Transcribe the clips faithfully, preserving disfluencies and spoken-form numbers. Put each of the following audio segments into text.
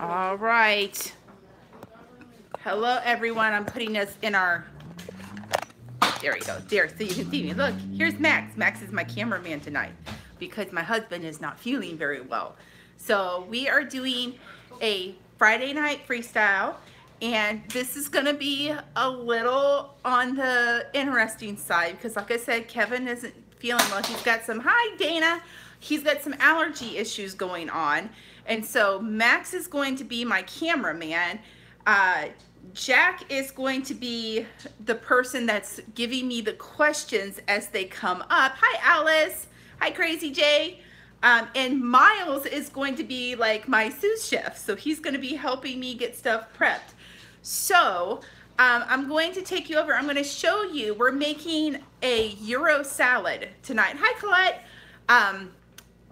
All right. Hello, everyone. I'm putting us in our... There we go. There, so you can see me. Look, here's Max. Max is my cameraman tonight because my husband is not feeling very well. So we are doing a Friday night freestyle, and this is going to be a little on the interesting side because, like I said, Kevin isn't feeling well. He's got some... Hi, Dana. He's got some allergy issues going on. And so Max is going to be my cameraman. Uh, Jack is going to be the person that's giving me the questions as they come up. Hi, Alice. Hi, Crazy Jay. Um, and Miles is going to be like my sous chef. So he's going to be helping me get stuff prepped. So um, I'm going to take you over. I'm going to show you. We're making a Euro salad tonight. Hi, Colette. Um,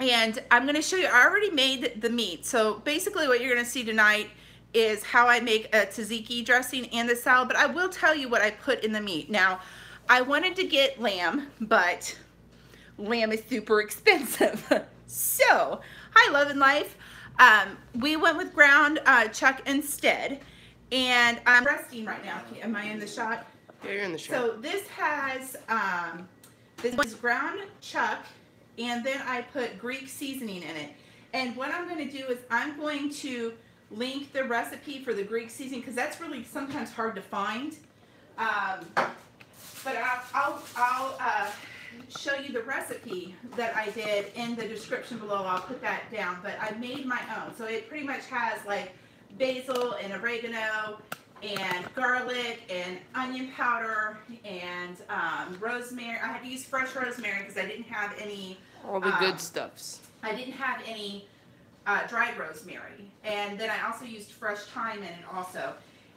and I'm going to show you, I already made the meat. So basically what you're going to see tonight is how I make a tzatziki dressing and the salad, but I will tell you what I put in the meat. Now, I wanted to get lamb, but lamb is super expensive. So, hi, Love and Life. Um, we went with ground uh, chuck instead, and I'm resting right now. Am I in the shot? Yeah, you're in the shot. So this has, um, this is ground chuck, and then I put Greek seasoning in it. And what I'm going to do is I'm going to link the recipe for the Greek seasoning because that's really sometimes hard to find. Um, but I'll, I'll, I'll uh, show you the recipe that I did in the description below. I'll put that down. But I made my own. So it pretty much has like basil and oregano and garlic and onion powder and um, rosemary. I had to use fresh rosemary because I didn't have any... All the um, good stuffs. I didn't have any uh, dried rosemary. And then I also used fresh thyme in it also.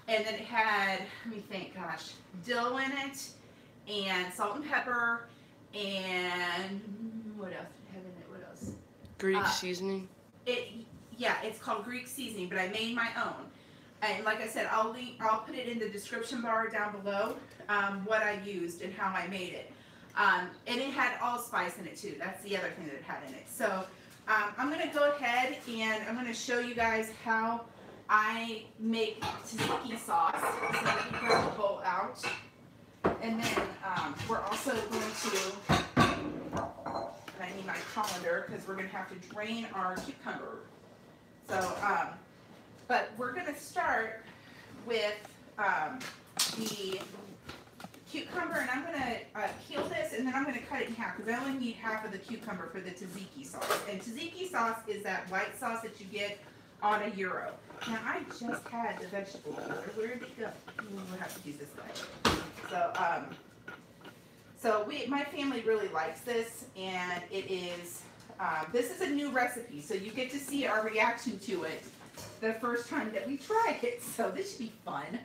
And then it had, let me think, gosh, dill in it and salt and pepper and what else did it have in it? What else? Greek uh, seasoning? It, yeah, it's called Greek seasoning, but I made my own. And like I said, I'll, link, I'll put it in the description bar down below, um, what I used and how I made it. Um, and it had allspice in it too. That's the other thing that it had in it. So um, I'm going to go ahead and I'm going to show you guys how I make tzatziki sauce. So I can grab the bowl out. And then um, we're also going to, and I need my colander because we're going to have to drain our cucumber. So, um, but we're going to start with um, the cucumber, and I'm going to uh, peel this, and then I'm going to cut it in half, because I only need half of the cucumber for the tzatziki sauce. And tzatziki sauce is that white sauce that you get on a gyro. Now, I just had the vegetable peeler. Where did it go? We'll have to use this guy. So, um, so we, my family really likes this, and it is, uh, this is a new recipe, so you get to see our reaction to it the first time that we tried it, so this should be fun.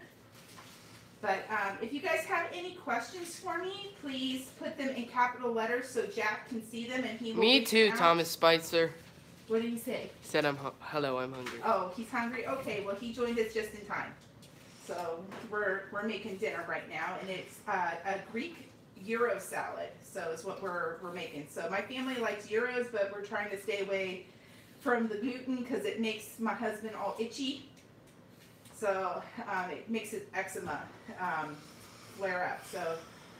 But um, if you guys have any questions for me, please put them in capital letters so Jack can see them and he will. Me too, Thomas Spicer. What did he say? He said, I'm hello, I'm hungry. Oh, he's hungry? Okay, well, he joined us just in time. So we're, we're making dinner right now, and it's uh, a Greek gyro salad, so it's what we're, we're making. So my family likes gyros, but we're trying to stay away from the gluten because it makes my husband all itchy, so um, it makes his eczema um, flare up. So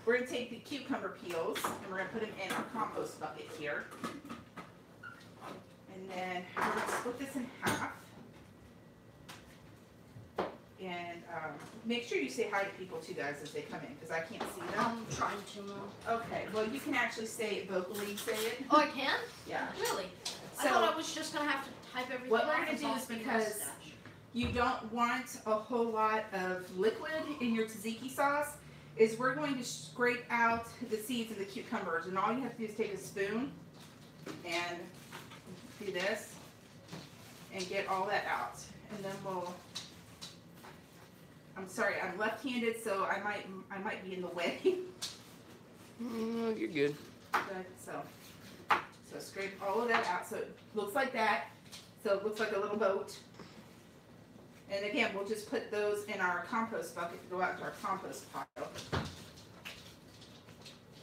we're going to take the cucumber peels and we're going to put them in our compost bucket here, and then we're going to split this in half. And um, make sure you say hi to people too, guys, as they come in, because I can't see them. I'm trying to. Okay, well, you can actually say it vocally. Say it. Oh, I can? Yeah. Really? So, I thought I was just going to have to type everything. What we're going to do is, because you don't want a whole lot of liquid in your tzatziki sauce, is we're going to scrape out the seeds and the cucumbers. And all you have to do is take a spoon and do this and get all that out. And then we'll... I'm sorry, I'm left-handed, so I might I might be in the way. Mm, you're good. Good. So, so scrape all of that out. So it looks like that. So it looks like a little boat. And again, we'll just put those in our compost bucket to go out to our compost pile.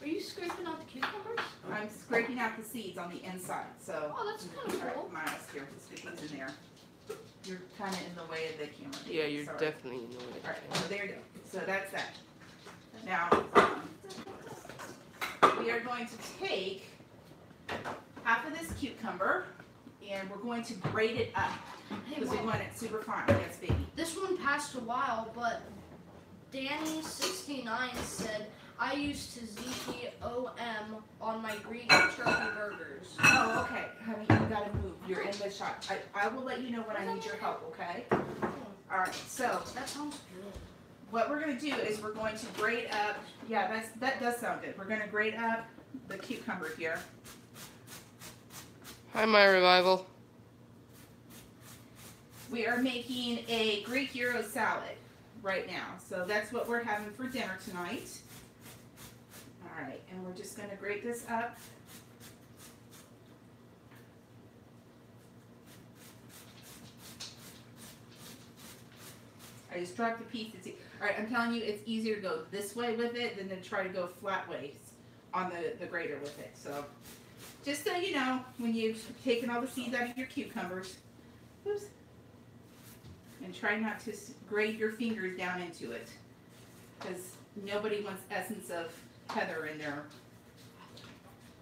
Are you scraping out the cucumbers? I'm scraping out the seeds on the inside. So. Oh, that's kind of cool. Miles here, let's get these in there. you're kind of in the way of the camera. Yeah, you're Sorry. definitely in the way of the camera. All right, so there you go. So that's that. Now, um, we are going to take half of this cucumber, and we're going to grate it up. Because hey, we want it super fine. Yes, baby. This one passed a while, but Danny sixty-nine said, I use Tzatziki O M on my Greek turkey burgers. Oh, okay. Honey, you gotta move. You're in the shot. I, I will let you know when I need your help, okay? Alright, so. That sounds good. What we're gonna do is we're going to grate up. Yeah, that's, that does sound good. We're gonna grate up the cucumber here. Hi, my revival. We are making a Greek Euro salad right now. So that's what we're having for dinner tonight. All right, and we're just going to grate this up. I just dropped the piece. It's, all right, I'm telling you, it's easier to go this way with it than to try to go flat ways on the, the grater with it. So just so you know, when you've taken all the seeds out of your cucumbers, oops, and try not to grate your fingers down into it, because nobody wants essence of heather in their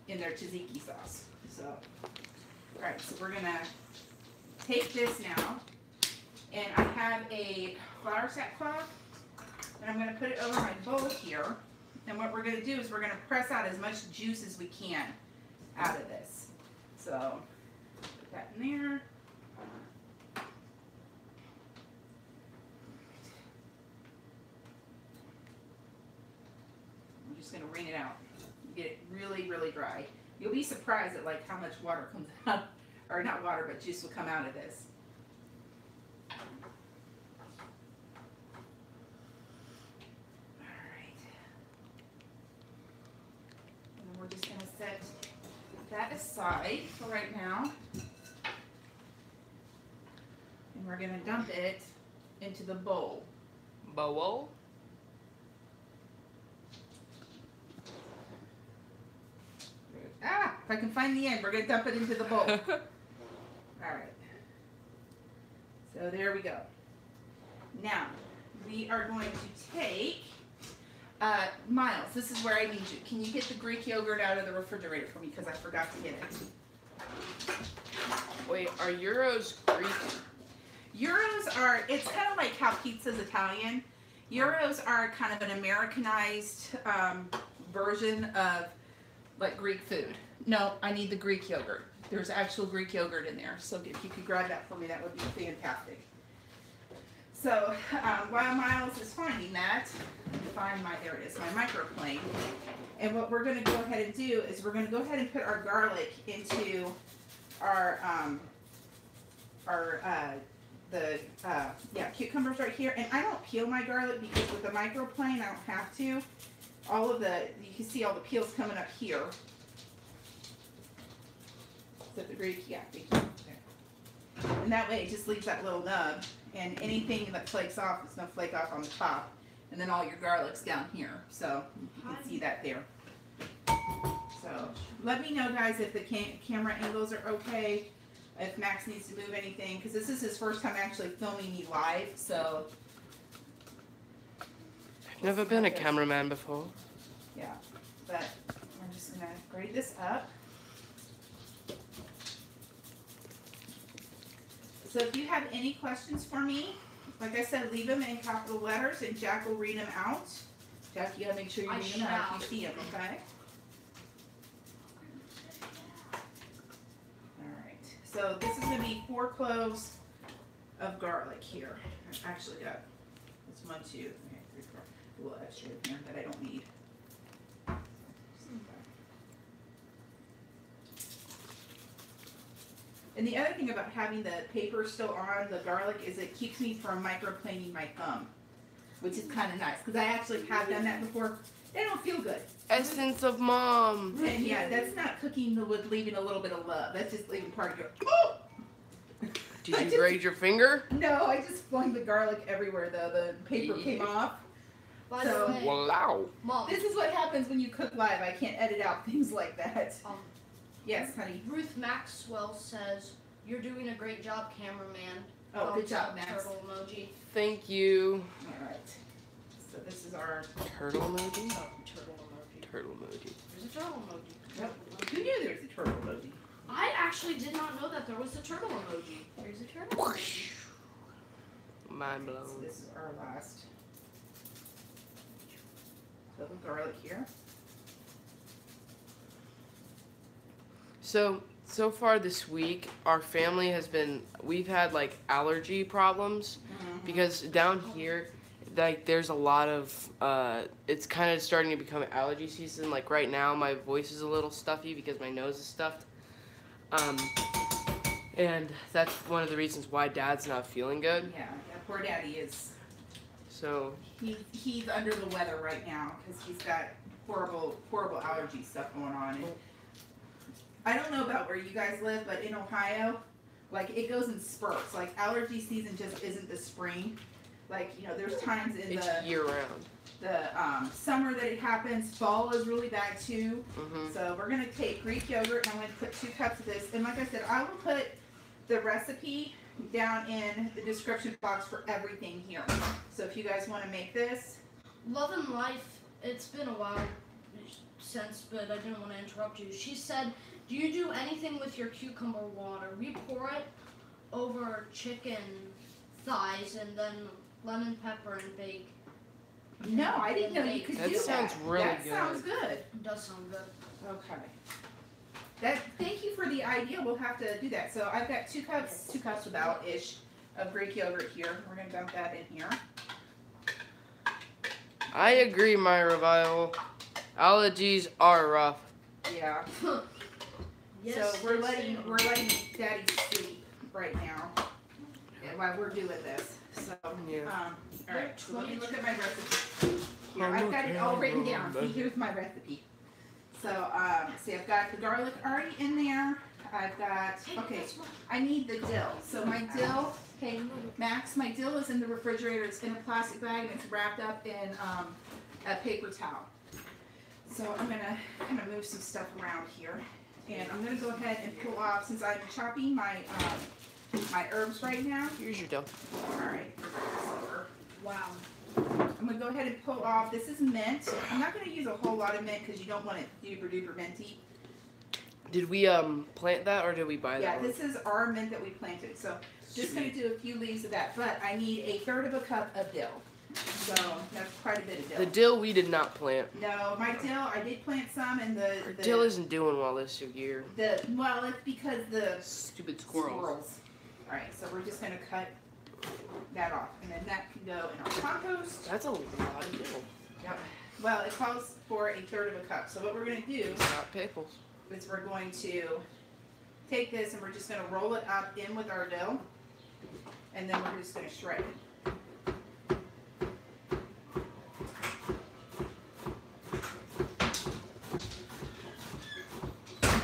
in their tzatziki sauce. So, all right, so we're gonna take this now, and I have a flour sack cloth, and I'm gonna put it over my bowl here. And what we're gonna do is we're gonna press out as much juice as we can out of this. So, put that in there. Going to wring it out, get it really really dry. You'll be surprised at like how much water comes out, or not water but juice will come out of this. All right, and then we're just going to set that aside for right now, and we're going to dump it into the bowl bowl Ah, if I can find the end, we're going to dump it into the bowl. All right. So there we go. Now, we are going to take, uh, Miles, this is where I need you. Can you get the Greek yogurt out of the refrigerator for me? Because I forgot to get it. Wait, are Euros Greek? Euros are, it's kind of like how pizza's Italian. Euros are kind of an Americanized um, version of like Greek food. No, I need the Greek yogurt. There's actual Greek yogurt in there. So if you could grab that for me, that would be fantastic. So um, while Miles is finding that, find my, there it is, my microplane. And what we're gonna go ahead and do is we're gonna go ahead and put our garlic into our, um, our uh, the, uh, yeah, cucumbers right here. And I don't peel my garlic because with the microplane, I don't have to. All of the, you can see all the peels coming up here. Is that the Greek? Yeah, thank you. There. And that way it just leaves that little nub, and anything that flakes off, it's going to flake off on the top, and then all your garlic's down here. So you can see that there. So let me know, guys, if the cam camera angles are okay, if Max needs to move anything, because this is his first time actually filming me live, so... Never been a cameraman before. Yeah, but I'm just gonna grate this up. So if you have any questions for me, like I said, leave them in capital letters and Jack will read them out. Jack, you gotta make sure you read them out if you see them, okay? All right, so this is gonna be four cloves of garlic here. I've actually got, it's one, two, three, four. A little extra in here that I don't need. And the other thing about having the paper still on the garlic is it keeps me from microplaning my thumb, which is kind of nice because I actually have done that before. They don't feel good. Essence of mom. And yeah, that's not cooking with leaving a little bit of love. That's just leaving part of your. Oh! Did you just, grate your finger? No, I just flung the garlic everywhere though. The paper yeah. came off. So, wow. Mom. This is what happens when you cook live. I can't edit out things like that. Um, yes, honey. Ruth Maxwell says, you're doing a great job, cameraman. Oh, good job, Max. Turtle emoji. Thank you. All right. So this is our turtle emoji. Oh, turtle emoji. Turtle emoji. There's a turtle emoji. Yep. Who knew there was a turtle emoji? I actually did not know that there was a turtle emoji. There's a turtle emoji. Mind blown. So this is our last. A little garlic here. So, so far this week, our family has been, we've had like allergy problems mm-hmm. because down here, like there's a lot of, uh, it's kind of starting to become allergy season. Like right now, my voice is a little stuffy because my nose is stuffed. Um, and that's one of the reasons why Dad's not feeling good. Yeah, that poor Daddy is. So he, he's under the weather right now because he's got horrible, horrible allergy stuff going on. And I don't know about where you guys live, but in Ohio, like it goes in spurts. Like allergy season just isn't the spring. Like, you know, there's times in it's the year round, the um, summer that it happens. Fall is really bad too. Mm-hmm. So we're gonna take Greek yogurt and I'm gonna put two cups of this. And like I said, I will put the recipe down in the description box for everything here. So if you guys want to make this. Love and Life, it's been a while since, but I didn't want to interrupt you. She said, do you do anything with your cucumber water? We pour it over chicken thighs and then lemon pepper and bake. No, I didn't know you could do that. That sounds really good. That sounds good. It does sound good. Okay. That, thank you for the idea. We'll have to do that. So I've got two cups, two cups without-ish of Greek yogurt here. We're going to dump that in here. I agree, my revival. Allergies are rough. Yeah. Yes, so we're letting, we're letting Daddy sleep right now while we're doing this. So, yeah. um, all right. So let me look at my recipe. Here, I've got it all written down. See, here's my recipe. So, um, see, I've got the garlic already in there. I've got, okay, I need the dill. So my dill, okay, Max, my dill is in the refrigerator. It's in a plastic bag and it's wrapped up in um, a paper towel. So I'm gonna kind of move some stuff around here. And I'm gonna go ahead and pull off, since I'm chopping my um, my herbs right now. Here's your dill. All right. Wow. I'm going to go ahead and pull off. This is mint. I'm not going to use a whole lot of mint because you don't want it super duper minty. Did we um plant that or did we buy yeah, that? Yeah, this is our mint that we planted. So Sweet. Just going to do a few leaves of that. But I need a third of a cup of dill. So that's quite a bit of dill. The dill we did not plant. No, my dill, I did plant some. And the, the dill isn't doing well this year. The, well, it's because the stupid squirrels. squirrels. All right, so we're just going to cut that off, and then that can go in our compost. That's a lot of dill. Yep. Well, it calls for a third of a cup. So what we're going to do pickles. is we're going to take this and we're just going to roll it up in with our dill, and then we're just going to shred it.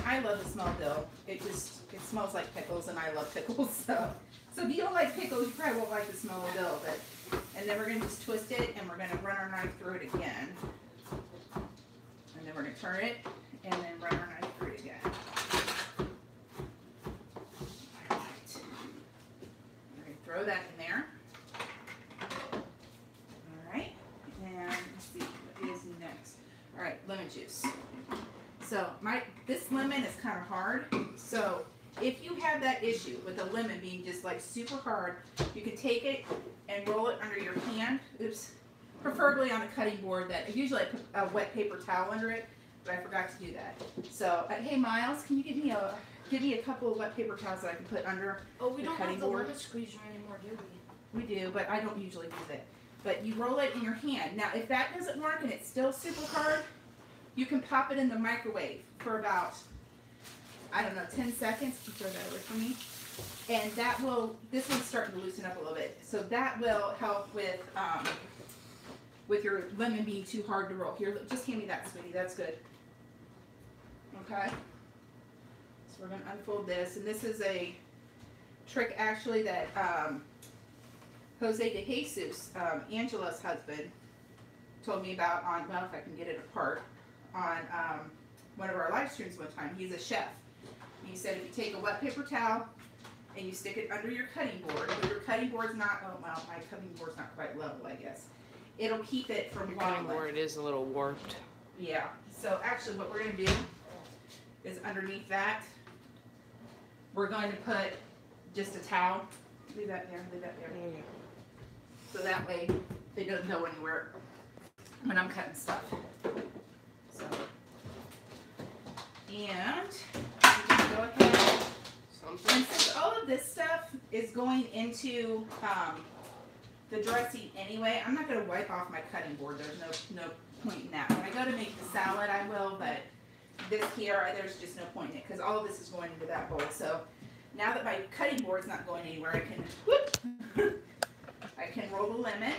I love the smell of dill. It just it smells like pickles, and I love pickles, so. So if you don't like pickles, you probably won't like the smell of dill, but, and then we're going to just twist it, and we're going to run our knife through it again. And then we're going to turn it, and then run our knife through it again. All right. We're going to throw that in there. All right. And let's see what is next. All right, lemon juice. So my this lemon is kind of hard, so if you have that issue with the lemon being just like super hard, you can take it and roll it under your hand. Oops. Preferably on a cutting board that usually I put a wet paper towel under it, but I forgot to do that. So, uh, hey Miles, can you give me a give me a couple of wet paper towels that I can put under oh, we the don't cutting have the board? Lemon squeezer anymore, do we? We do, but I don't usually do that. But you roll it in your hand. Now, if that doesn't work and it's still super hard, you can pop it in the microwave for about, I don't know, ten seconds. You throw that away for me. And that will, this one's starting to loosen up a little bit. So that will help with um, with your lemon being too hard to roll. Here, just hand me that, sweetie. That's good. Okay. So we're going to unfold this. And this is a trick, actually, that um, Jose DeJesus, um, Angela's husband, told me about on, well, if I can get it apart, on um, one of our live streams one time. He's a chef. He said if you take a wet paper towel and you stick it under your cutting board. If your cutting board's not, oh well, my cutting board's not quite level, I guess. It'll keep it from your cutting board is a little warped. Yeah. So actually, what we're gonna do is underneath that, we're going to put just a towel. Leave that there. Leave that there. Mm. So that way it doesn't go anywhere when I'm cutting stuff. So, and just go ahead. And since all of this stuff is going into um, the dressing anyway, I'm not going to wipe off my cutting board. There's no no point in that. When I go to make the salad, I will, but this here, there's just no point in it because all of this is going into that bowl. So now that my cutting board's not going anywhere, I can whoop, I can roll the lemon,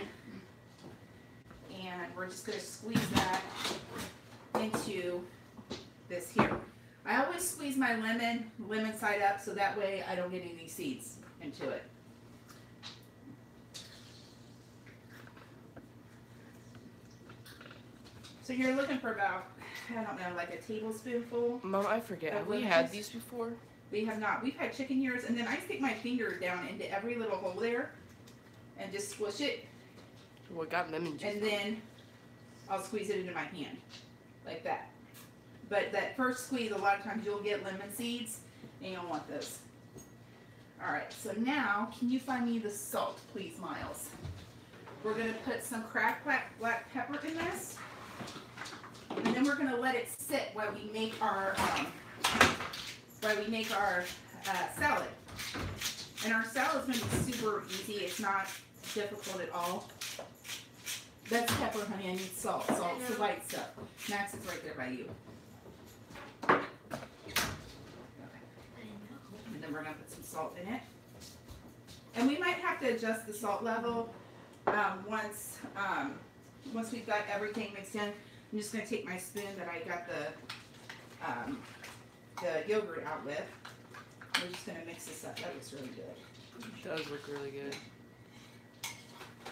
and we're just going to squeeze that into this here. I always squeeze my lemon, lemon side up, so that way I don't get any seeds into it. So you're looking for about, I don't know, like a tablespoonful. Mom, I forget. Have we had these before? We have not. We've had chicken ears, and then I stick my finger down into every little hole there and just squish it. Well, it got lemon juice. And then I'll squeeze it into my hand like that. But that first squeeze, a lot of times you'll get lemon seeds, and you'll want those. All right, so now, can you find me the salt, please, Miles? We're gonna put some cracked black, black pepper in this, and then we're gonna let it sit while we make our um, while we make our uh, salad. And our salad's gonna be super easy. It's not difficult at all. That's pepper, honey. I need salt. Salt's the white stuff. Max is right there by you. We're going to put some salt in it. And we might have to adjust the salt level um, once um, once we've got everything mixed in. I'm just going to take my spoon that I got the, um, the yogurt out with. We're just going to mix this up. That looks really good. It does look really good.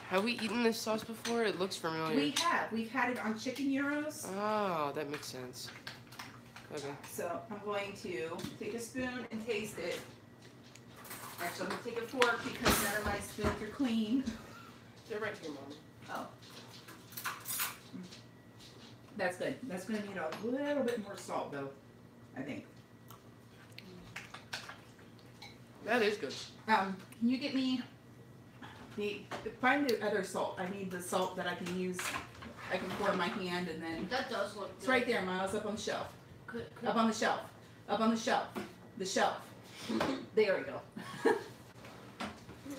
Have we eaten this sauce before? It looks familiar. We have. We've had it on chicken gyros. Oh, that makes sense. Okay. So I'm going to take a spoon and taste it. Actually, I'm going to take a fork because none of my spoons are clean. They're right here, Mom. Oh. That's good. That's going to need a little bit more salt, though, I think. That is good. Um, can you get me the, find the other salt. I need the salt that I can use, I can pour in my hand and then. That does look good. It's right there, Miles, up on the shelf. Good, good. Up on the shelf. Up on the shelf. The shelf. There we go.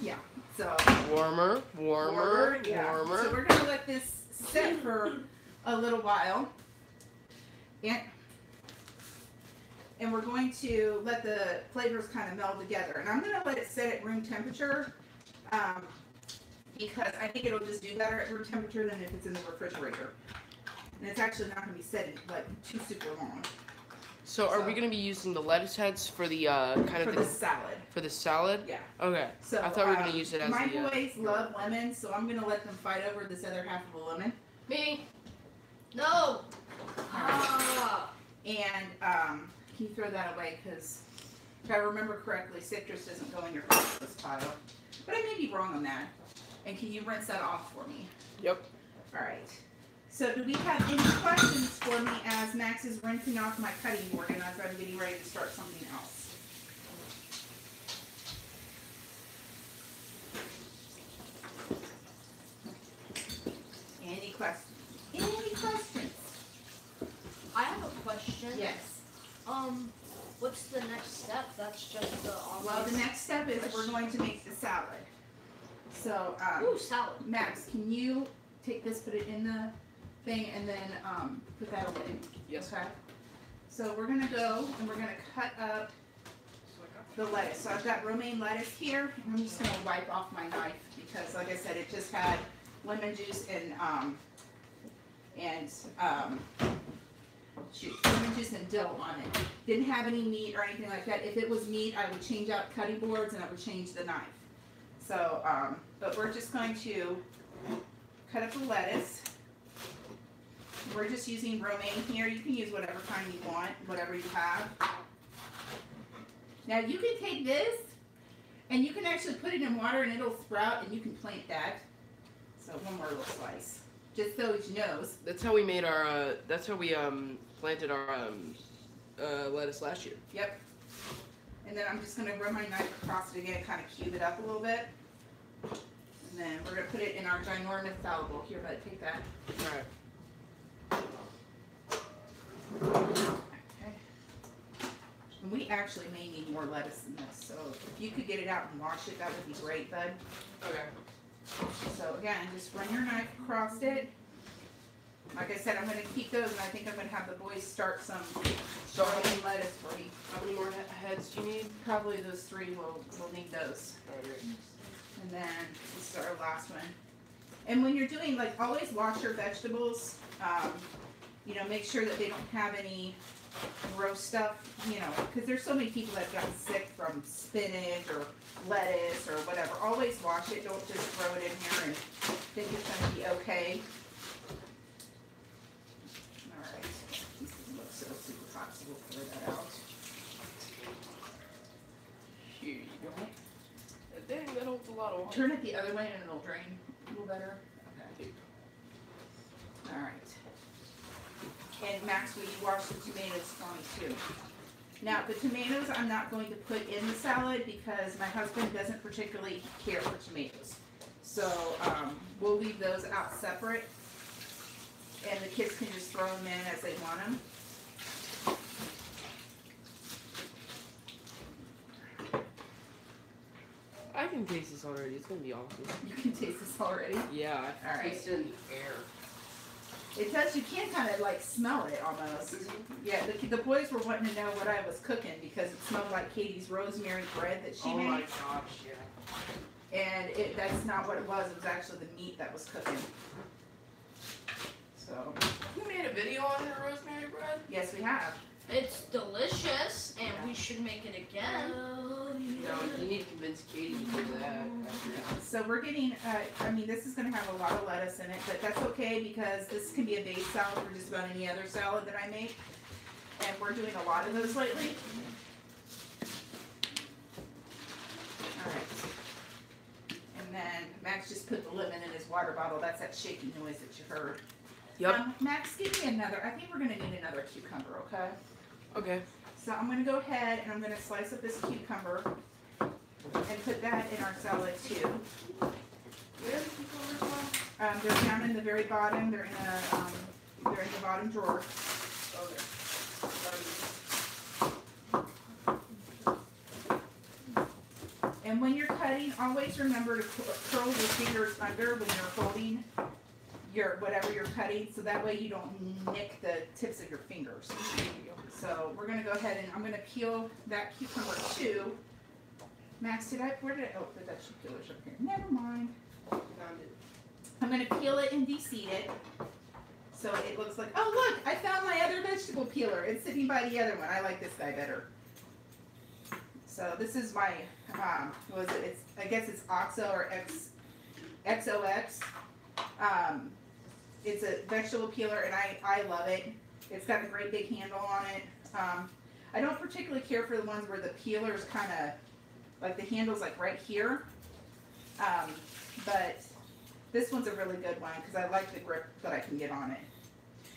Yeah. So. Warmer. Warmer. Warmer. Yeah. Warmer. So we're going to let this sit for a little while. And, and we're going to let the flavors kind of meld together. And I'm going to let it sit at room temperature um, because I think it'll just do better at room temperature than if it's in the refrigerator. And it's actually not going to be setting like too super long. So, are so, we going to be using the lettuce heads for the uh, kind for of the, the salad? For the salad? Yeah. Okay. So I thought um, we were going to use it as my the, boys uh, love lemons, so I'm going to let them fight over this other half of a lemon. Me. No. Ah. And um, can you throw that away? Because if I remember correctly, citrus doesn't go in your compost pile. But I may be wrong on that. And can you rinse that off for me? Yep. All right. So do we have any questions for me as Max is rinsing off my cutting board and as I'm getting ready to start something else? Any questions? Any questions? I have a question. Yes. Um, what's the next step? That's just the obvious. Well, the next step is we're going to make the salad. So, um, ooh, salad. Max, can you take this, put it in the thing, and then um, put that away. Yes. Okay. So we're gonna go and we're gonna cut up the lettuce. So I've got romaine lettuce here, and I'm just gonna wipe off my knife because, like I said, it just had lemon juice and um and um shoot, lemon juice and dill on it. Didn't have any meat or anything like that. If it was meat, I would change out cutting boards and I would change the knife. So, um, but we're just going to cut up the lettuce. We're just using romaine here. You can use whatever kind you want, whatever you have. Now you can take this And you can actually put it in water and it'll sprout and you can plant that. So one more little slice, just so he knows. That's how we made our, uh, that's how we um, planted our um, uh, lettuce last year. Yep. And then I'm just going to run my knife across it again, kind of cube it up a little bit. And then we're going to put it in our ginormous salad bowl. Here, bud, take that. All right. Okay. And we actually may need more lettuce than this, so if you could get it out and wash it, that would be great, bud. Okay. So again, just run your knife across it. Like I said, I'm going to keep those, and I think I'm going to have the boys start some garden lettuce for me. How many more heads do you need? Probably those three. We'll, we'll need those. All right. And then this is our last one. And when you're doing, like, always wash your vegetables. Um, you know, make sure that they don't have any gross stuff, you know, because there's so many people that have gotten sick from spinach or lettuce or whatever. Always wash it. Don't just throw it in here and think it's going to be okay. All right. This looks so super hot, so we'll pour that out. Here you go. Dang, that holds a lot of water. Turn it the other way and it'll drain a little better. Okay. All right. And Max, will you wash the tomatoes for me too? Now, the tomatoes I'm not going to put in the salad because my husband doesn't particularly care for tomatoes. So um, we'll leave those out separate. And the kids can just throw them in as they want them. I can taste this already. It's going to be awesome. You can taste this already? Yeah, I can taste it in the air. It does. You can kind of like smell it almost. Mm-hmm. Yeah, the, the boys were wanting to know what I was cooking because it smelled like Katie's rosemary bread that she oh made. Oh my gosh, yeah. And it, that's not what it was. It was actually the meat that was cooking. So. You made a video on the rosemary bread? Yes, we have. It's delicious, and yeah. we should make it again. Oh, yeah. No, you need to convince Katie to do that. So we're getting, uh, I mean, this is going to have a lot of lettuce in it, but that's okay because this can be a base salad for just about any other salad that I make. And we're doing a lot of those lately. All right. And then Max just put the lemon in his water bottle. That's that shaky noise that you heard. Yep. Um, Max, give me another. I think we're going to need another cucumber, okay? Okay. So I'm going to go ahead and I'm going to slice up this cucumber and put that in our salad too. Where's the cucumber from? Um, they're down in the very bottom. They're in the um, they're in the bottom drawer. Oh, there. And when you're cutting, always remember to curl your fingers under when you're holding your whatever you're cutting, so that way you don't nick the tips of your fingers. So we're going to go ahead and I'm going to peel that cucumber too. Max, did I, where did I, oh, the Dutch peeler's up here. Never mind. Found it. I'm going to peel it and de-seed it. So it looks like, oh look, I found my other vegetable peeler. It's sitting by the other one. I like this guy better. So this is my, um, what was it? It's, I guess it's O X O or X, X O X. Um, it's a vegetable peeler and I, I love it. It's got a great big handle on it. Um, I don't particularly care for the ones where the peeler's kind of, like the handle's like right here. Um, but this one's a really good one because I like the grip that I can get on it.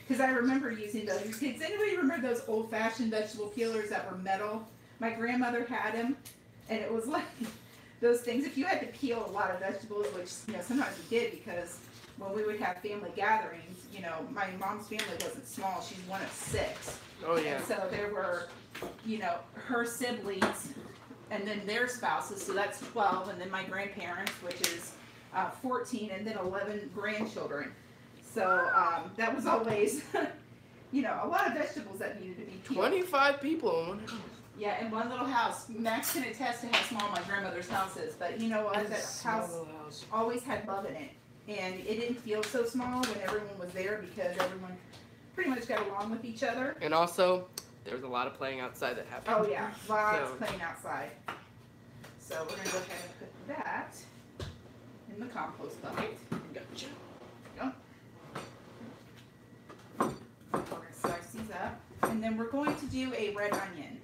Because I remember using those. Does anybody remember those old-fashioned vegetable peelers that were metal? My grandmother had them and it was like those things. If you had to peel a lot of vegetables, which you know sometimes we did because when we would have family gatherings, you know, my mom's family wasn't small. She's one of six. Oh, yeah. And so there were, you know, her siblings and then their spouses. So that's twelve. And then my grandparents, which is uh, fourteen, and then eleven grandchildren. So um, that was always, you know, a lot of vegetables that needed to be peeled. twenty-five people in one house. Yeah, in one little house. Max can attest to how small my grandmother's house is. But you know what? That house, house always had love in it. And it didn't feel so small when everyone was there because everyone pretty much got along with each other. And also, there was a lot of playing outside that happened. Oh yeah, lots so. of playing outside. So we're going to go ahead and put that in the compost bucket. Gotcha. There we go. We're going to slice these up. And then we're going to do a red onion.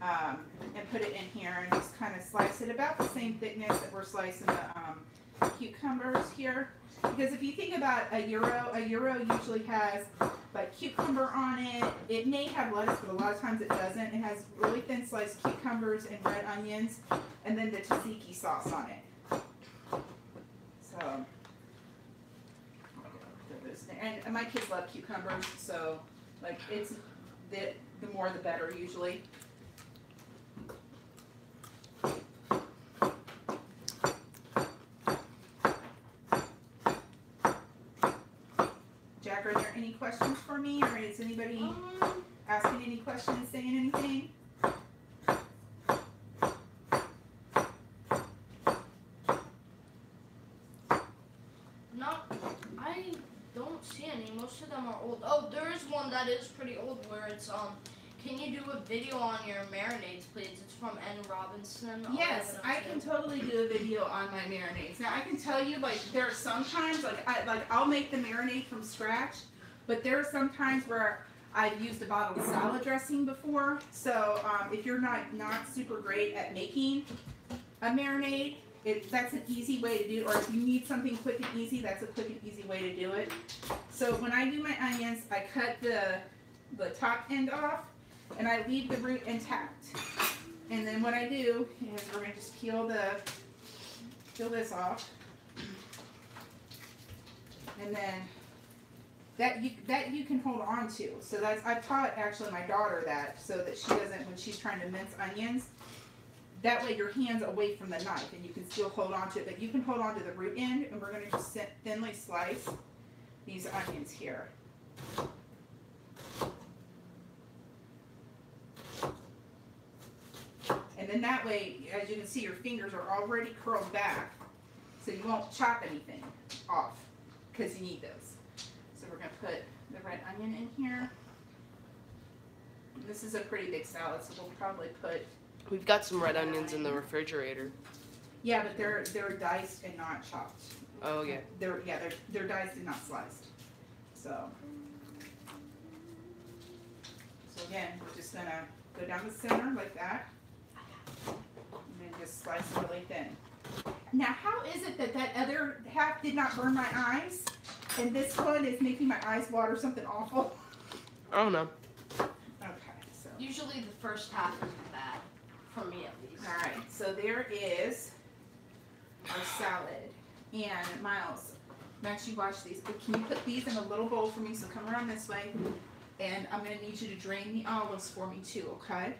Um, and put it in here and just kind of slice it about the same thickness that we're slicing the um, cucumbers here. Because if you think about a euro, a euro usually has like cucumber on it. It may have lettuce, but a lot of times it doesn't. It has really thin sliced cucumbers and red onions, and then the tzatziki sauce on it. So, and my kids love cucumbers, so like it's the the more the better usually. Jack, are there any questions for me, or is anybody um, asking any questions, saying anything? Most of them are old. Oh, there is one that is pretty old where it's, um, can you do a video on your marinades, please? It's from N. Robinson. Yes, I can totally do a video on my marinades. Now, I can tell you, like, there are sometimes, like, I, like, I'll make the marinade from scratch, but there are some times where I've used a bottle of salad dressing before. So, um, if you're not, not super great at making a marinade, It, that's an easy way to do it, or if you need something quick and easy, that's a quick and easy way to do it. So when I do my onions, I cut the, the top end off, and I leave the root intact. And then what I do is we're going to just peel, the, peel this off. And then that you, that you can hold on to. So that's, I've taught actually my daughter that, so that she doesn't, when she's trying to mince onions, that way your hand's away from the knife and you can still hold on to it, but you can hold on to the root end, and we're going to just thinly slice these onions here. And then that way, as you can see, your fingers are already curled back, so you won't chop anything off because you need those. So we're going to put the red onion in here. This is a pretty big salad, so we'll probably put... We've got some red onions in the refrigerator. Yeah, but they're they're diced and not chopped. Oh yeah. They're yeah they're they're diced and not sliced. So so again, we're just gonna go down the center like that, and then just slice really thin. Now, how is it that that other half did not burn my eyes, and this one is making my eyes water something awful? I don't know. Okay. So usually the first half is bad. For me at least. All right, so there is our salad. And Miles, Max, you wash these, but can you put these in a little bowl for me? So come around this way, and I'm going to need you to drain the olives for me too, okay?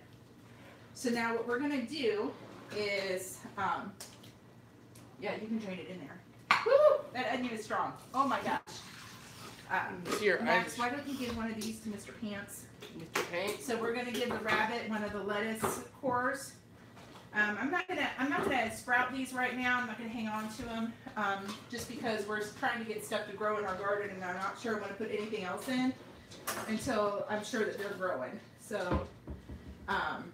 So now what we're going to do is, um, yeah, you can drain it in there. Woo! That onion is strong. Oh my gosh. Um, Here, Max, why don't you give one of these to Mister Pants? Mister Pants. So we're gonna give the rabbit one of the lettuce cores. Um, I'm not gonna, I'm not gonna sprout these right now. I'm not gonna hang on to them, um, just because we're trying to get stuff to grow in our garden, and I'm not sure I want to put anything else in until I'm sure that they're growing. So, um,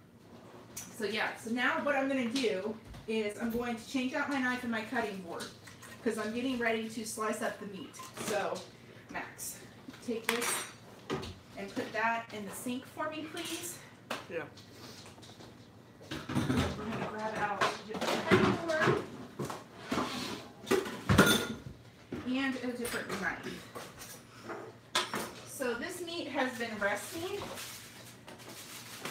so yeah. So now what I'm gonna do is I'm going to change out my knife and my cutting board because I'm getting ready to slice up the meat. So. Max, take this and put that in the sink for me, please. Yeah. We're going to grab out a cutting board and a different knife. So this meat has been resting,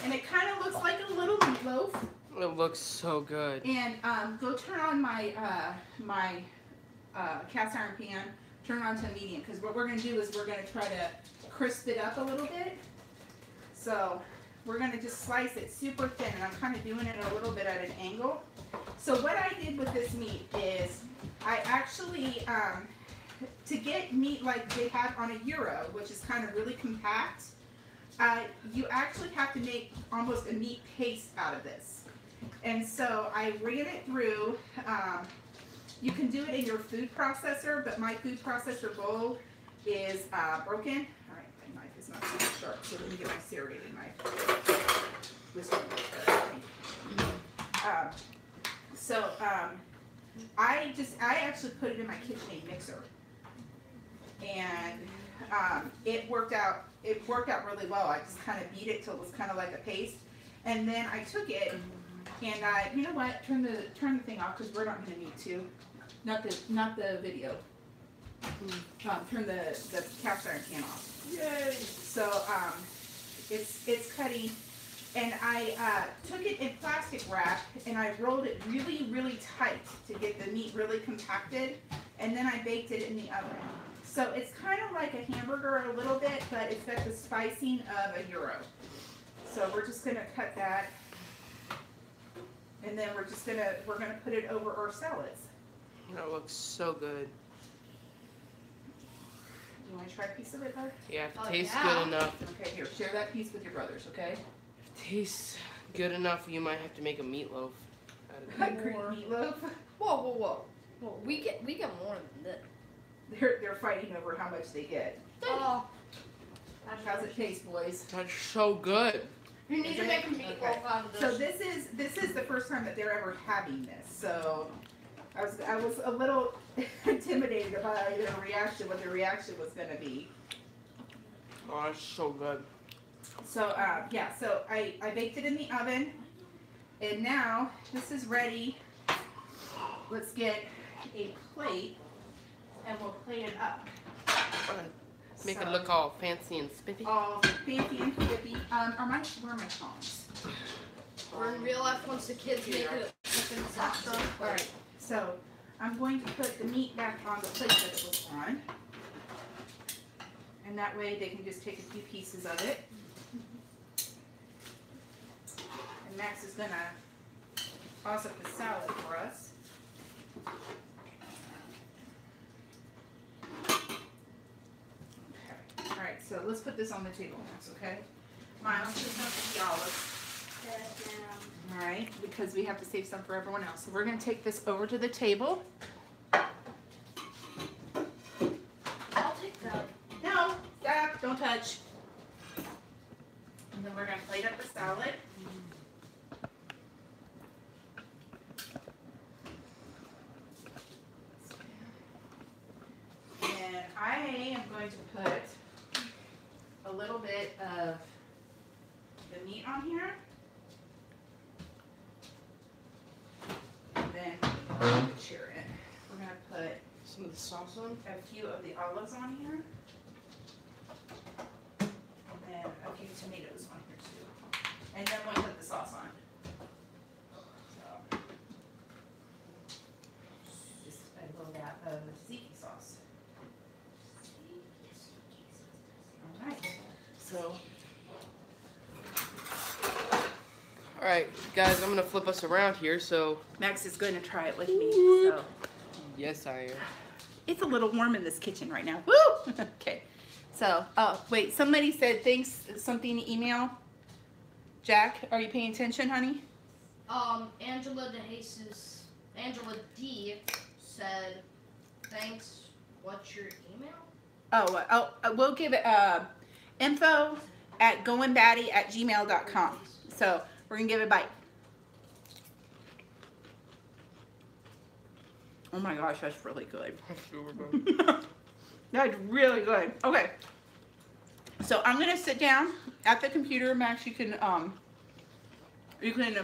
and it kind of looks like a little meatloaf. It looks so good. And um, go turn on my uh, my uh, cast iron pan. Turn on to medium, because what we're going to do is we're going to try to crisp it up a little bit. So we're going to just slice it super thin, and I'm kind of doing it a little bit at an angle. So what I did with this meat is I actually, um, to get meat like they have on a gyro, which is kind of really compact, uh, you actually have to make almost a meat paste out of this. And so I ran it through. Um, You can do it in your food processor, but my food processor bowl is uh, broken. All right, my knife is not so sharp, so let me get my serrated knife. This one. Um, so um, I just, I actually put it in my KitchenAid mixer, and um, it worked out. It worked out really well. I just kind of beat it till it was kind of like a paste, and then I took it And I, you know what? Turn the turn the thing off because we're not going to need to. Not the not the video. Mm-hmm. um, turn the the cast iron can off. Yay! So um, it's it's cutting, and I uh, took it in plastic wrap and I rolled it really really tight to get the meat really compacted, and then I baked it in the oven. So it's kind of like a hamburger a little bit, but it's got the spicing of a gyro. So we're just gonna cut that, and then we're just gonna we're gonna put it over our salads. That looks so good. You want to try a piece of it, bud? Yeah, if it oh, tastes yeah. good enough. Okay, here, share that piece with your brothers, okay? If it tastes good enough, you might have to make a meatloaf out of it. Green meatloaf? Whoa, whoa, whoa! Well, we get we get more than this. They're they're fighting over how much they get. Oh, how's it taste, boys? That's so good. You need to make a meatloaf out of this. So this is this is the first time that they're ever having this. So I was I was a little intimidated about their reaction, what their reaction was going to be. Oh, that's so good. So uh, yeah, so I I baked it in the oven, and now this is ready. Let's get a plate. And we'll plate it up. Make so, it look all fancy and spiffy. All fancy and spiffy. Um, are my, where are my tongs? Or in real life, once the kids make it, it's awesome. All right. So I'm going to put the meat back on the plate that it was on, and that way they can just take a few pieces of it. And Max is gonna toss up the salad for us. So let's put this on the table next, okay? Miles, just don't eat the olives. All right, because we have to save some for everyone else. So we're going to take this over to the table. I'll take that. No, stop, don't touch. And then we're going to plate up the salad. And I am going to put a little bit of the meat on here, and then share it. We're gonna put some of the sauce on, a few of the olives on here, and then a few tomatoes on here too. And then we'll put the sauce on. So, just a little bit of the tzatziki sauce. All right. So, all right, guys, I'm going to flip us around here, so. Max is going to try it with me, so. Yes, I am. It's a little warm in this kitchen right now. Woo! Okay. So, oh, wait, somebody said thanks, something to email. Jack, are you paying attention, honey? Um, Angela DeJesus, Angela D said, thanks, what's your email? Oh, oh, we'll give it uh, info at goingbatty at gmail dot com. So we're going to give it a bite. Oh my gosh, that's really good. That's really good. Okay. So I'm going to sit down at the computer. Max, you can, um, you can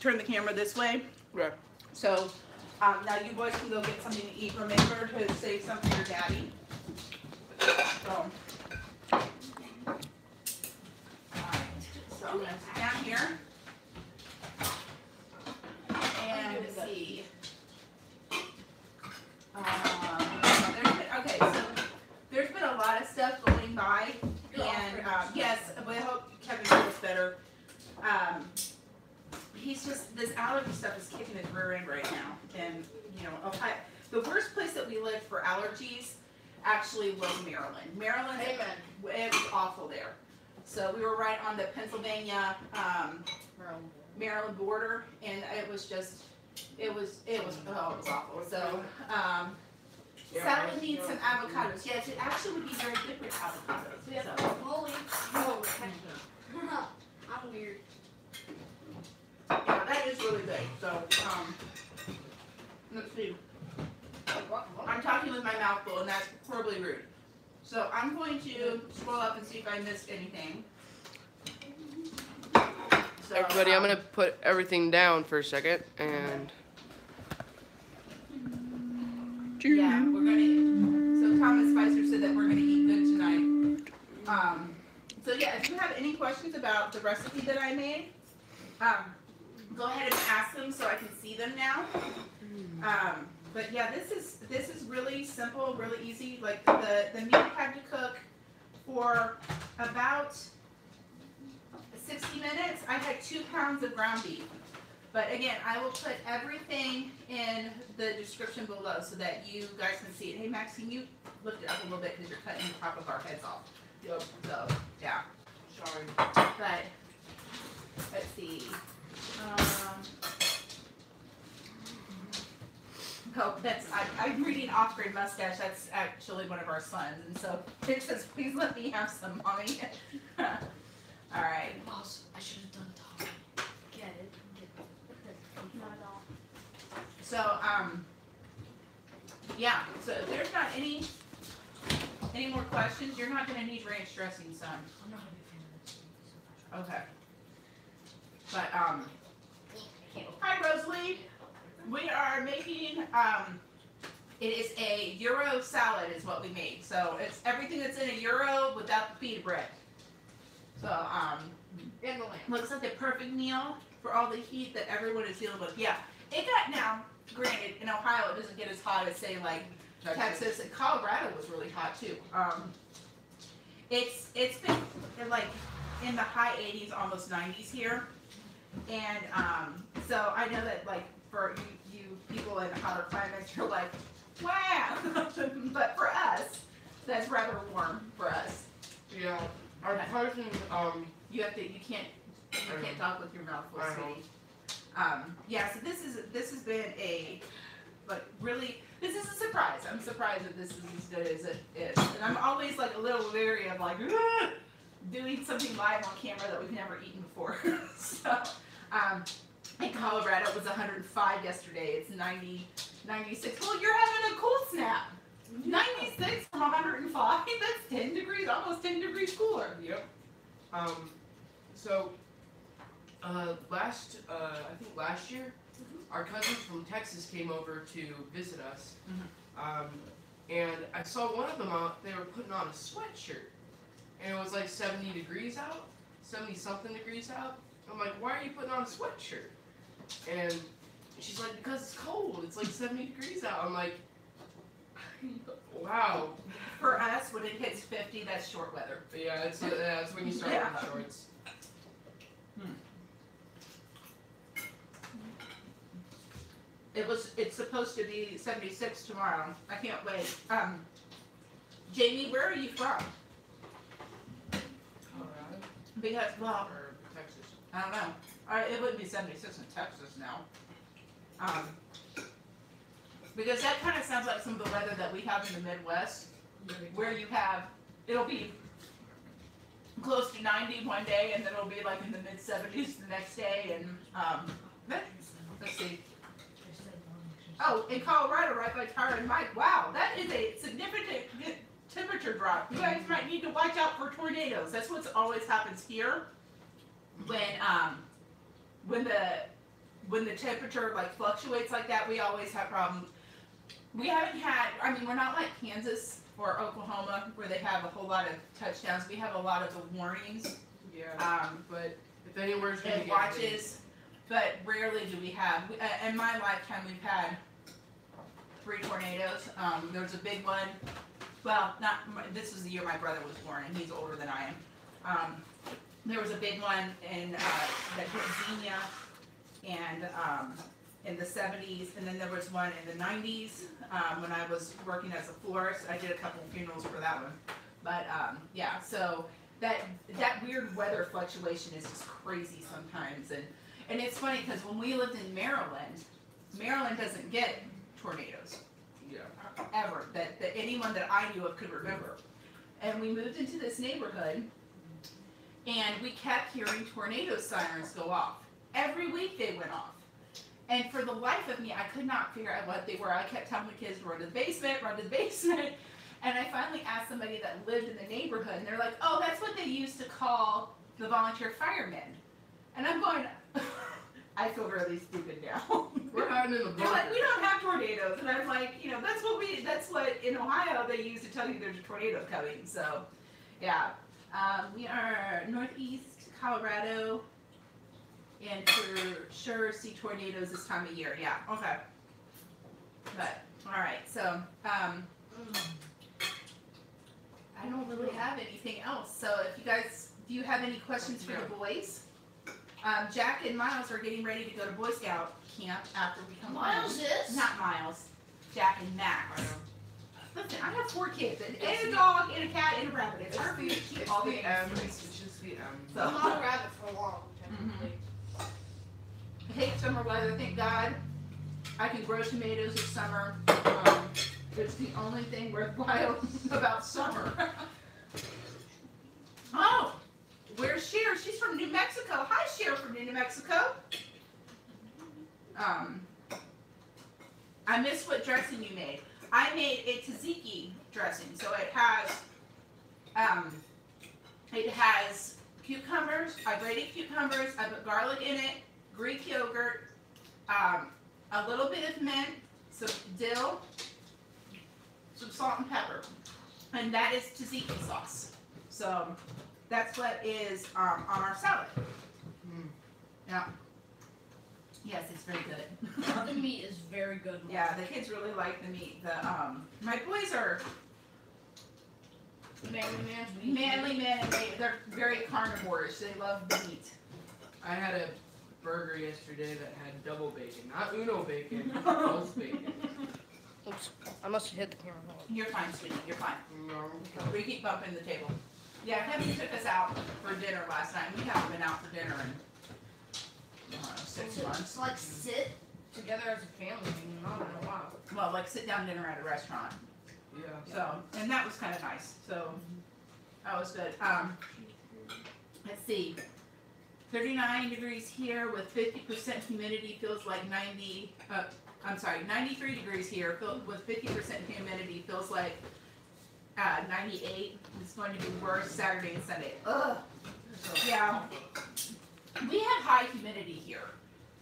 turn the camera this way. Yeah. So um, now you boys can go get something to eat. Remember to save some for your daddy. So, all right, so I'm going to sit down here and see. Um, there's been, okay, so there's been a lot of stuff going by, and um, yes, we hope Kevin feels better. Um, he's just, this allergy stuff is kicking his rear end right now, and you know, Ohio, the worst place that we live for allergies actually was Maryland. Maryland, it, it was awful there. So we were right on the Pennsylvania, um, Maryland. Maryland border, and it was just, it was, it was, oh, it was awful. So, um, yeah, Sally needs yeah. some avocados. Yes, it actually would be very good with avocados. We have so. Holy, oh, I'm weird. Yeah, that is really good. So, um, let's see. I'm talking with my mouth full, and that's horribly rude. So I'm going to scroll up and see if I missed anything. So everybody, I'm gonna put everything down for a second and. Yeah, we're gonna. Eat. So Thomas Spicer said that we're gonna eat good tonight. Um, so yeah, if you have any questions about the recipe that I made, um, go ahead and ask them so I can see them now. Um, but yeah, this is this is really simple, really easy. Like the the meat had to cook for about sixty minutes. I had two pounds of ground beef. But again, I will put everything in the description below so that you guys can see it. Hey, Max, can you lift it up a little bit because you're cutting the top of our heads off? Yep. So, yeah. Sorry. But, let's see. Um, oh, that's, I, I'm reading Off Grid Mustache. That's actually one of our sons. And so it says, please let me have some, Mommy. All right. Awesome. I should have done it all. Get it. So, um, yeah, so if there's not any any more questions, you're not going to need ranch dressing, son. I'm not a big fan of this. Okay. But, um, hi, Rosalie. We are making, um, it is a Euro salad is what we made. So it's everything that's in a Euro without the pita bread. So, um, and the lamb. Looks like the perfect meal for all the heat that everyone is dealing with. Yeah. It got now, granted, in Ohio, it doesn't get as hot as, say, like Texas, Texas and Colorado was really hot, too. Um, it's It's been, like, in the high eighties, almost nineties here. And um, so I know that, like, for you, you people in hotter climates, you're like, wow. But for us, that's rather warm for us. Yeah. Our person, um... You have to, you can't, you can't um, talk with your mouth full. Um, yeah, so this is this has been a like really this is a surprise. I'm surprised that this is as good as it is, and I'm always like a little leery of like ah, doing something live on camera that we've never eaten before. So, um, in Colorado it was one hundred five yesterday. It's ninety, ninety-six. Well, you're having a cool snap. ninety-six from one hundred five. That's ten degrees, almost ten degrees cooler. Yep. Um, so. Uh, last, uh, I think last year, mm-hmm. our cousins from Texas came over to visit us, mm-hmm. um, and I saw one of them out, they were putting on a sweatshirt, and it was like seventy degrees out, seventy something degrees out. I'm like, why are you putting on a sweatshirt? And she's like, because it's cold, it's like seventy degrees out. I'm like, wow. For us, when it hits fifty, that's short weather. But yeah, it's, uh, that's when you start yeah. wearing shorts. Hmm. It was. It's supposed to be seventy-six tomorrow. I can't wait. Um, Jamie, where are you from? Colorado. Because well, or Texas. I don't know. All right, it wouldn't be seventy-six in Texas now. Um, because that kind of sounds like some of the weather that we have in the Midwest, where you have it'll be close to ninety one day, and then it'll be like in the mid seventies the next day, and um, let's see. Oh, in Colorado, right by Tyra and Mike. Wow, that is a significant temperature drop. You guys might need to watch out for tornadoes. That's what always happens here when um when the when the temperature like fluctuates like that. We always have problems. We haven't had. I mean, we're not like Kansas or Oklahoma where they have a whole lot of touchdowns. We have a lot of the warnings. Yeah. Um, but if anywhere's gonna get watches, but rarely do we have. We, uh, in my lifetime, we've had three tornadoes. Um, there was a big one. Well, not my, this was the year my brother was born, and he's older than I am. Um, there was a big one in uh, that hit Xenia, and um, in the seventies, and then there was one in the nineties um, when I was working as a florist. I did a couple funerals for that one, but um, yeah. So that that weird weather fluctuation is just crazy sometimes, and and it's funny because when we lived in Maryland, Maryland doesn't get tornadoes, yeah, ever, that, that anyone that I knew of could remember. And we moved into this neighborhood, and we kept hearing tornado sirens go off. Every week they went off. And for the life of me, I could not figure out what they were. I kept telling the kids to run to the basement, run to the basement. And I finally asked somebody that lived in the neighborhood, and they're like, oh, that's what they used to call the volunteer firemen. And I'm going, I feel really stupid now. We're hiding in the box. Like, we don't have tornadoes. And I'm like, you know, that's what we, that's what in Ohio they use to tell you there's a tornado coming. So, yeah. Um, we are northeast Colorado, and for sure see tornadoes this time of year. Yeah, okay. But, all right, so um, I don't really have anything else. So if you guys, do you have any questions for the boys? Um, Jack and Miles are getting ready to go to Boy Scout camp after we come home. Miles is? Not Miles. Jack and Max. Listen, I have four kids, and, and a dog, and a cat, and a rabbit. It's hard for you to keep all the um, It's just the um. So. I'm not a rabbit for long, technically. Mm-hmm. I hate summer weather. Thank God I can grow tomatoes this summer. Um, it's the only thing worthwhile about summer. Oh, where's Cher? She's from New Mexico. Hi, Cher from New Mexico. Um, I miss what dressing you made. I made a tzatziki dressing, so it has, um, it has cucumbers. I grated cucumbers. I put garlic in it, Greek yogurt, um, a little bit of mint, some dill, some salt and pepper, and that is tzatziki sauce. So that's what is um, on our salad. Mm. Yeah. Yes, it's very good. The meat is very good. Yeah, the kids really like the meat. The um, my boys are manly men. Manly men, and they, they're very carnivores. They love the meat. I had a burger yesterday that had double bacon, not uno bacon, both bacon. Oops, I must have hit the camera. You're fine, sweetie. You're fine. No. We keep bumping the table. Yeah, Kevin took us out for dinner last night. We haven't been out for dinner and. Uh, six so months. Like sit together as a family, not in a while. Well, like sit down dinner at a restaurant. Yeah. So, and that was kind of nice. So, that was good. Um, let's see. thirty-nine degrees here with fifty percent humidity feels like ninety. Uh, I'm sorry, ninety-three degrees here with fifty percent humidity feels like uh, ninety-eight. It's going to be worse Saturday and Sunday. Ugh. Yeah. We have high humidity here.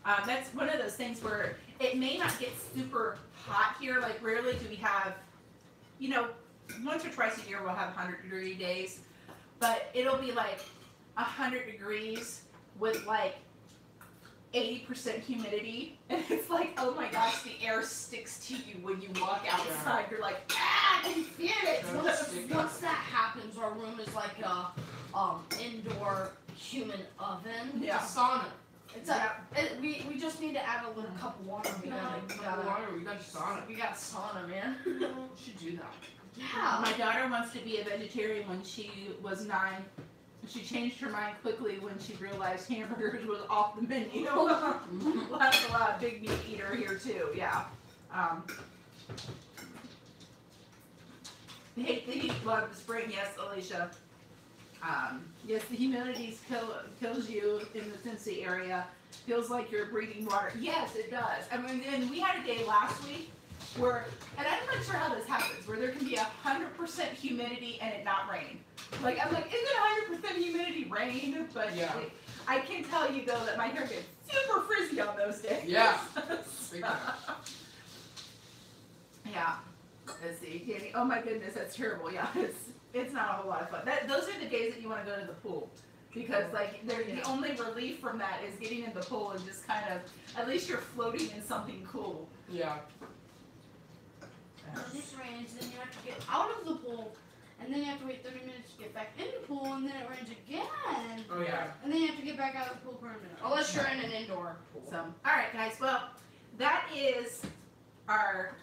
Um, that's one of those things where it may not get super hot here. Like rarely do we have, you know, once or twice a year we'll have one hundred degree days, but it'll be like one hundred degrees with like eighty percent humidity. And it's like, oh my gosh, the air sticks to you when you walk outside. You're like, ah, I can feel it. Once, once that happens, our room is like a um, indoor human oven. Yeah. It's a sauna. It's yeah. a, it, we, we just need to add a little cup of water. We got a cup of water. We got a sauna. We got a sauna, man. We should do that. Yeah. My daughter wants to be a vegetarian when she was nine. She changed her mind quickly when she realized hamburgers was off the menu. We'll have a lot of big meat eater here, too. Yeah. Um, they hate the heat, love the spring. Yes, Alicia. Um, yes, the humidity kill, kills you in the Cincy area. Feels like you're breathing water. Yes, it does. I mean, and we had a day last week where, and I'm not sure how this happens, where there can be one hundred percent humidity and it not rain. Like, I'm like, isn't one hundred percent humidity rain? But yeah. it, I can tell you, though, that my hair gets super frizzy on those days. Yeah. Yeah. Let's see. Oh, my goodness, that's terrible. Yeah, it's... It's not a whole lot of fun. That, those are the days that you want to go to the pool. Because, like, the yeah. only relief from that is getting in the pool and just kind of, at least you're floating in something cool. Yeah. Yes. It just rains, then you have to get out of the pool, and then you have to wait thirty minutes to get back in the pool, and then it rains again. Oh, yeah. And then you have to get back out of the pool for a minute. Unless you're in an indoor pool. So, all right, guys. Well, that is our...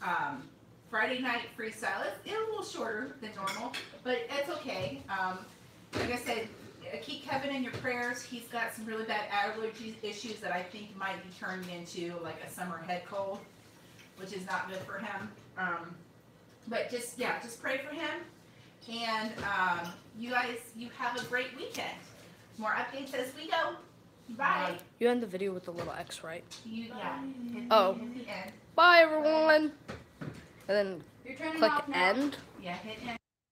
Um, Friday night free salad. It's a little shorter than normal, but it's okay. Um, like I said, keep Kevin in your prayers. He's got some really bad allergy issues that I think might be turning into like a summer head cold, which is not good for him. Um, but just, yeah, just pray for him. And um, you guys, you have a great weekend. More updates as we go. Bye. Uh, you end the video with the little X, right? You, yeah. Oh. In the end. Bye, everyone. And then click end. Yeah, hit end.